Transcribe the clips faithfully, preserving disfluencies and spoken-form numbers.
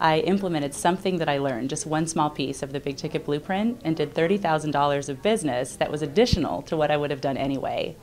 I implemented something that I learned, just one small piece of the Big Ticket Blueprint, and did thirty thousand dollars of business that was additional to what I would have done anyway.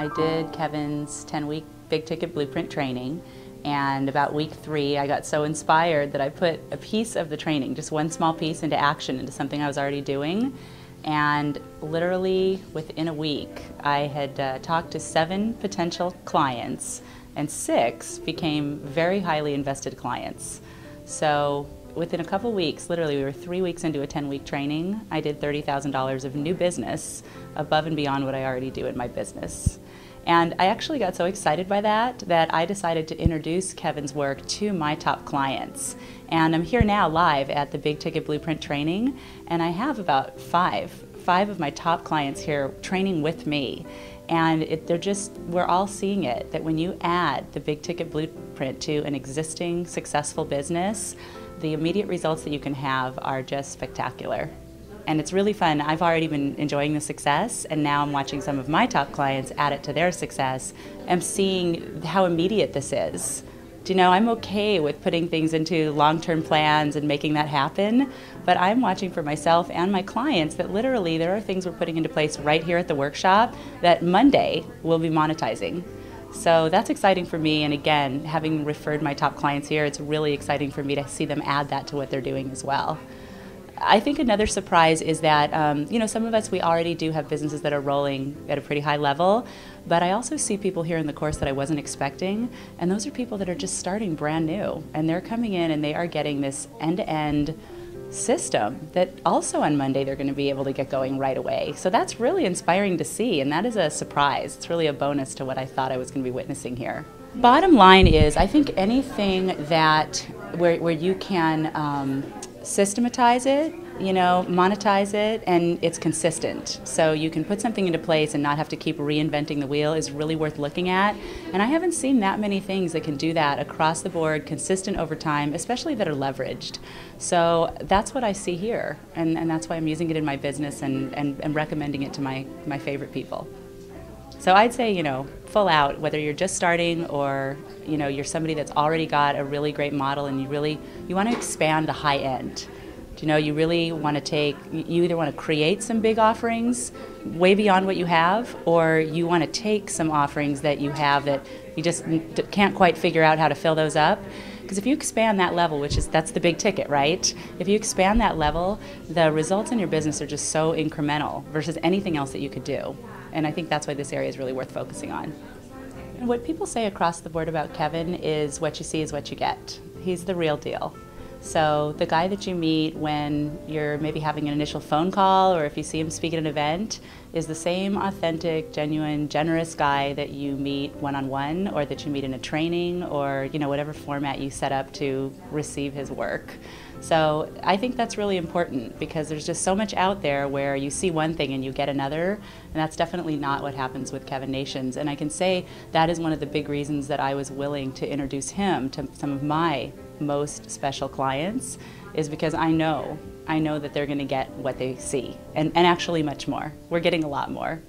I did Kevin's ten week Big Ticket Blueprint training, and about week three I got so inspired that I put a piece of the training, just one small piece, into action, into something I was already doing. And literally within a week, I had uh, talked to seven potential clients, and six became very highly invested clients. So within a couple weeks, literally we were three weeks into a ten week training, I did thirty thousand dollars of new business above and beyond what I already do in my business. And I actually got so excited by that that I decided to introduce Kevin's work to my top clients. And I'm here now live at the Big Ticket Blueprint training, and I have about five, five of my top clients here training with me. And it, they're just, we're all seeing it, that when you add the Big Ticket Blueprint to an existing successful business, the immediate results that you can have are just spectacular. And it's really fun. I've already been enjoying the success, and now I'm watching some of my top clients add it to their success. I'm seeing how immediate this is. Do you know, I'm okay with putting things into long-term plans and making that happen, but I'm watching for myself and my clients that literally there are things we're putting into place right here at the workshop that Monday we'll be monetizing. So that's exciting for me, and again, having referred my top clients here, it's really exciting for me to see them add that to what they're doing as well. I think another surprise is that, um, you know, some of us, we already do have businesses that are rolling at a pretty high level, but I also see people here in the course that I wasn't expecting, and those are people that are just starting brand new, and they're coming in and they are getting this end-to-end system that also on Monday they're going to be able to get going right away. So that's really inspiring to see, and that is a surprise. It's really a bonus to what I thought I was going to be witnessing here. Bottom line is, I think anything that where, where you can um, systematize it, you know, monetize it, and it's consistent. So you can put something into place and not have to keep reinventing the wheel is really worth looking at. And I haven't seen that many things that can do that across the board, consistent over time, especially that are leveraged. So that's what I see here, and, and that's why I'm using it in my business and, and, and recommending it to my, my favorite people. So I'd say, you know, full out, whether you're just starting or, you know, you're somebody that's already got a really great model and you really, you want to expand the high end. Do you know, you really want to take, you either want to create some big offerings way beyond what you have, or you want to take some offerings that you have that you just can't quite figure out how to fill those up. Because if you expand that level, which is, that's the big ticket, right? If you expand that level, the results in your business are just so incremental versus anything else that you could do. And I think that's why this area is really worth focusing on. And what people say across the board about Kevin is what you see is what you get. He's the real deal. So the guy that you meet when you're maybe having an initial phone call, or if you see him speak at an event, is the same authentic, genuine, generous guy that you meet one-on-one, or that you meet in a training, or, you know, whatever format you set up to receive his work. So I think that's really important, because there's just so much out there where you see one thing and you get another, and that's definitely not what happens with Kevin Nations. And I can say that is one of the big reasons that I was willing to introduce him to some of my most special clients, is because I know, I know that they're going to get what they see, and, and actually much more. We're getting a lot more.